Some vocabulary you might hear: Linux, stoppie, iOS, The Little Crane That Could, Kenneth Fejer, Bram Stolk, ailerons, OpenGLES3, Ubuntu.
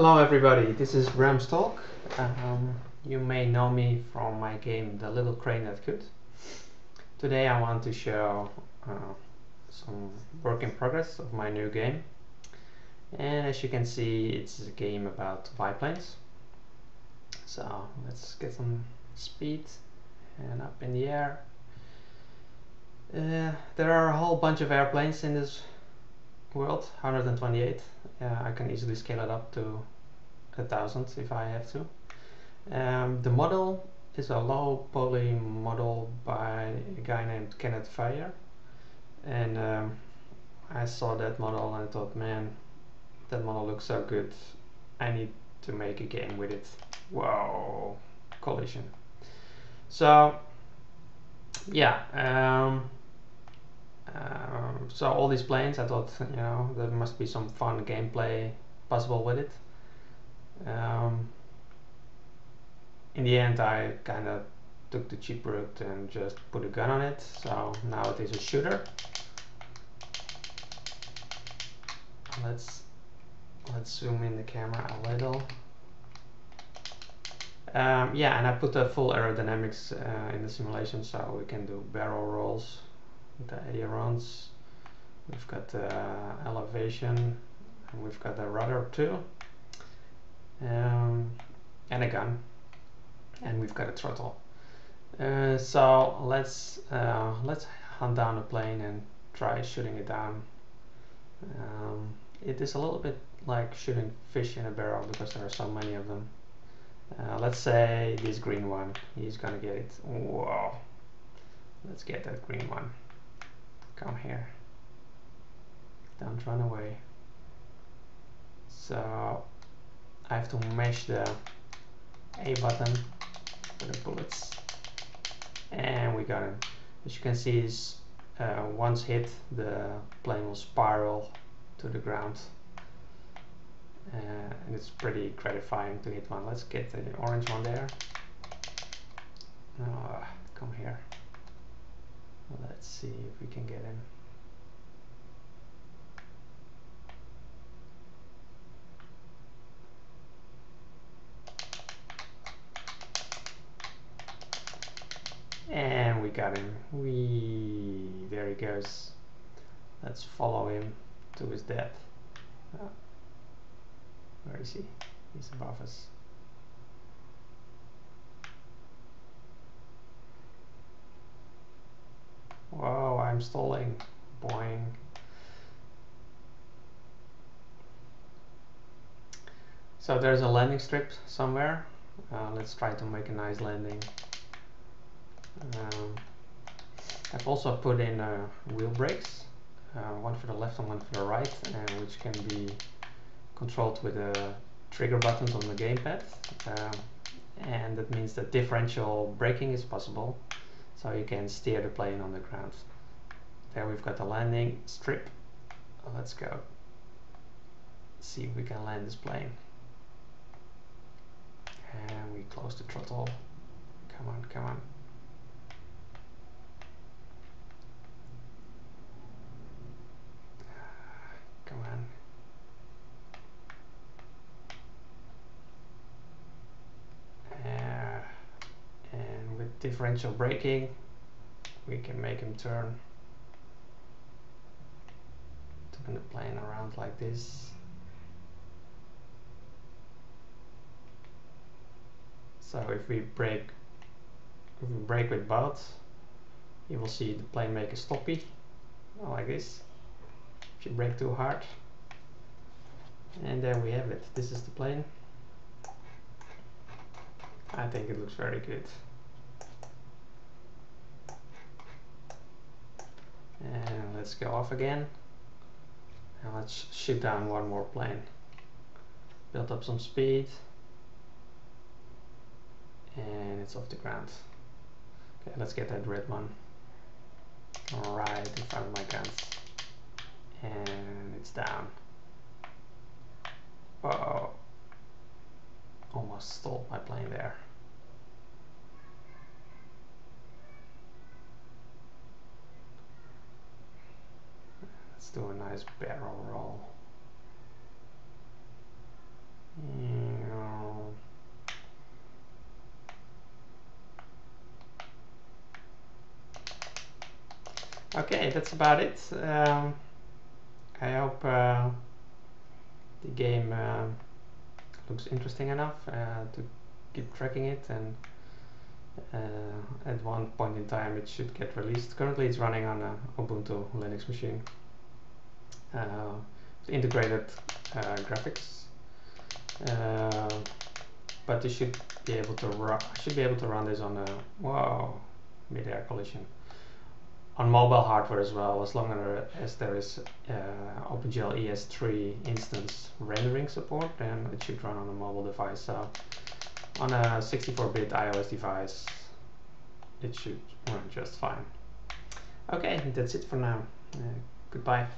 Hello everybody, this is Bram Stolk. You may know me from my game The Little Crane That Could. Today I want to show some work in progress of my new game. And as you can see, it's a game about biplanes. So let's get some speed and up in the air. There are a whole bunch of airplanes in this world, 128. I can easily scale it up to 1,000 if I have to. The model is a low poly model by a guy named Kenneth Fejer, and I saw that model and I thought, man, that model looks so good, I need to make a game with it. Whoa, collision. So yeah, so all these planes, I thought, you know, there must be some fun gameplay possible with it. In the end, I kind of took the cheap route and just put a gun on it, so now it is a shooter. Let's zoom in the camera a little. Yeah, and I put the full aerodynamics in the simulation, so we can do barrel rolls with the ailerons. We've got the elevation, and we've got the rudder too, and a gun, and we've got a throttle. So let's hunt down a plane and try shooting it down. It is a little bit like shooting fish in a barrel because there are so many of them. Let's say this green one, he's gonna get it. Whoa! Let's get that green one. Come here. Don't run away. So I have to mash the A button for the bullets, and we got him. As you can see, is once hit, the plane will spiral to the ground. And it's pretty gratifying to hit one. Let's get the orange one there. Come here. Let's see if we can get him. And we got him. Whee! There he goes. Let's follow him to his death. Where is he? He's above us. Whoa, I'm stalling. Boing. So there's a landing strip somewhere. Let's try to make a nice landing. I've also put in wheel brakes, one for the left and one for the right, which can be controlled with the trigger buttons on the gamepad, and that means that differential braking is possible, so you can steer the plane on the ground. There we've got the landing strip. Let's go see if we can land this plane. And we close the throttle. Come on, come on. Come on. And with differential braking, we can make him turn. Turn the plane around like this. So if we brake with both, you will see the plane make a stoppie, like this. If you brake too hard, and there we have it. This is the plane. I think it looks very good. And let's go off again. And let's shoot down one more plane. Build up some speed. And it's off the ground. Okay, let's get that red one. Right in front of my guns. And it's down. Whoa. Almost stole my plane there. Let's do a nice barrel roll. Okay, that's about it. I hope the game looks interesting enough to keep tracking it, and at one point in time it should get released. Currently it's running on a Ubuntu Linux machine with integrated graphics, but you should be able to run this on a mid-air collision on mobile hardware as well, as long as there is OpenGLES3 instance rendering support, then it should run on a mobile device. So on a 64-bit iOS device, it should run just fine. Okay, that's it for now. Goodbye.